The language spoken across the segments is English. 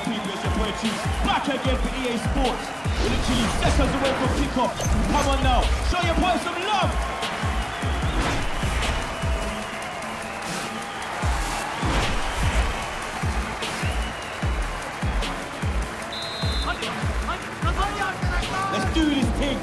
Hello people, it's your boy Chiefs, back again for EA Sports. We're literally seconds away from kickoff. Come on now, show your boys some love. Let's do this thing.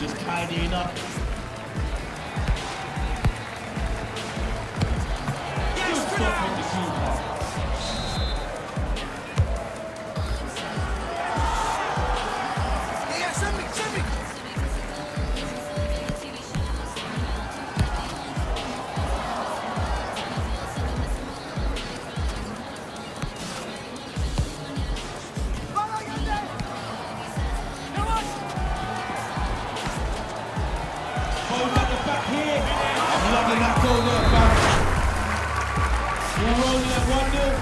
Just tidying up. Yes, good stop from the keeper. Yeah, send me. Loving that goal there, Barry. We're rolling at 1-0.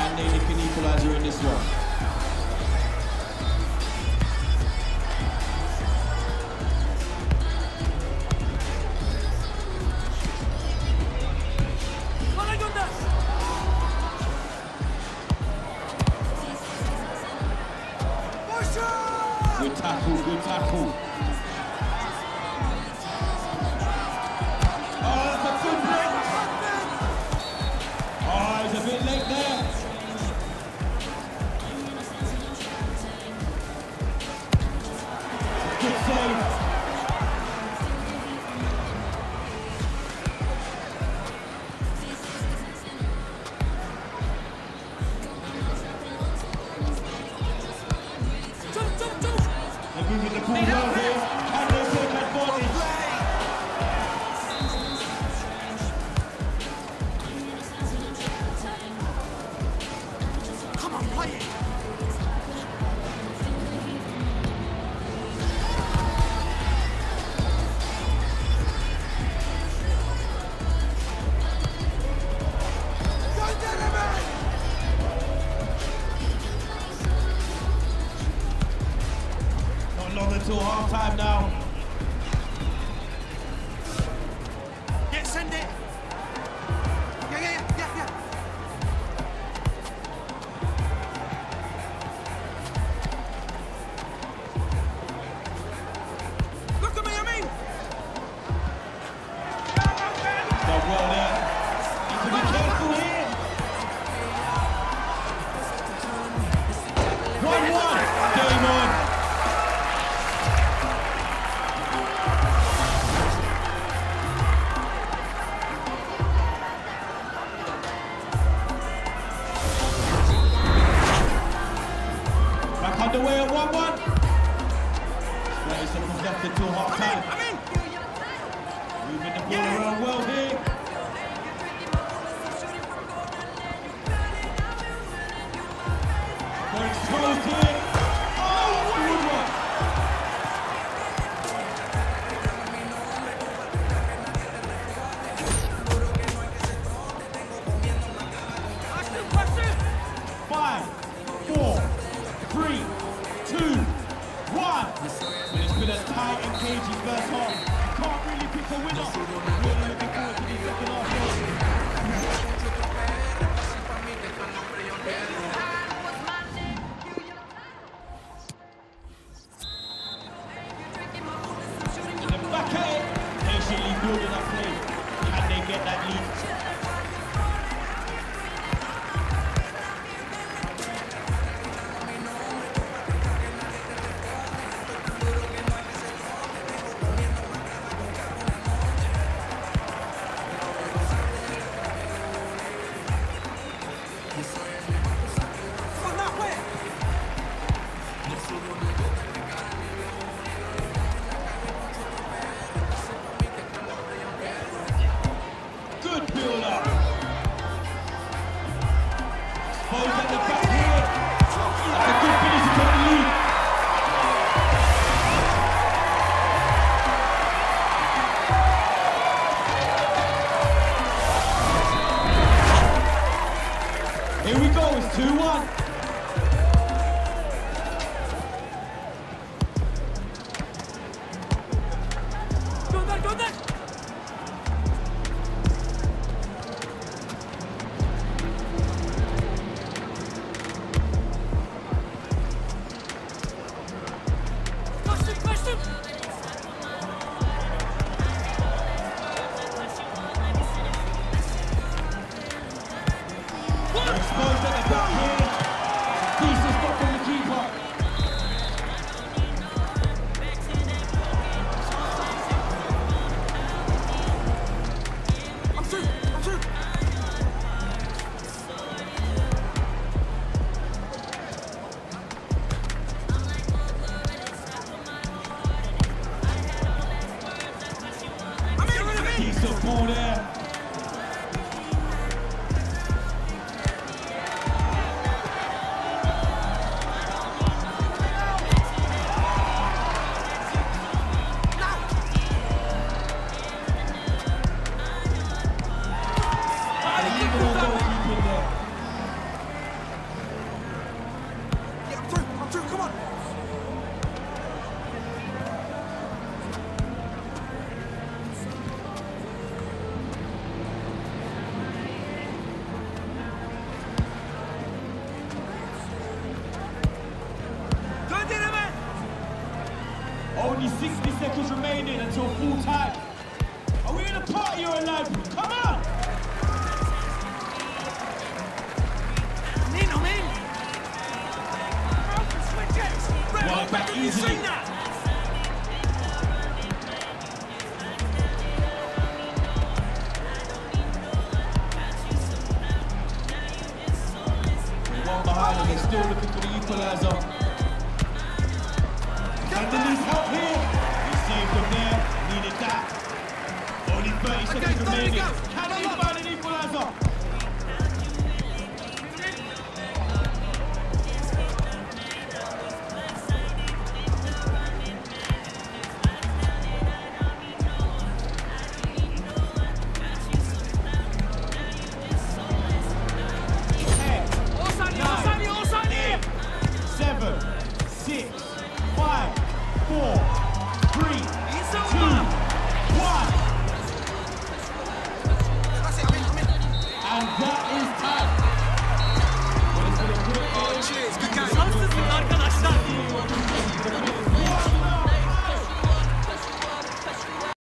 And they nick an equaliser in this one. Good tackle, good tackle. Oh, that's a good break. Oh, he's a bit late there. Good save. Moving the ball well here, and they take advantage. Come on, play it. Don't let him out. Long until half time now. Yeah, send it. Yeah. Look at me, Done well there. You can be careful here. 1-1. Game on. Underway at 1-1. That is the possession till half time. Moving the ball around well here. They're exposed here. Oh, good one. A tight and cagey first half. You can't really pick a winner. We're looking forward to the second half. In the back at it, patiently building that play. Can they get that lead? 步咧？Only 60 seconds remaining until full time. Are we in a party or a library? Come on! Nino, man! Well, back easily. One behind and they're still looking for the equalizer. And the least help here. He saved them there. Needed that. Only 30 seconds remaining. Can he find an equalizer?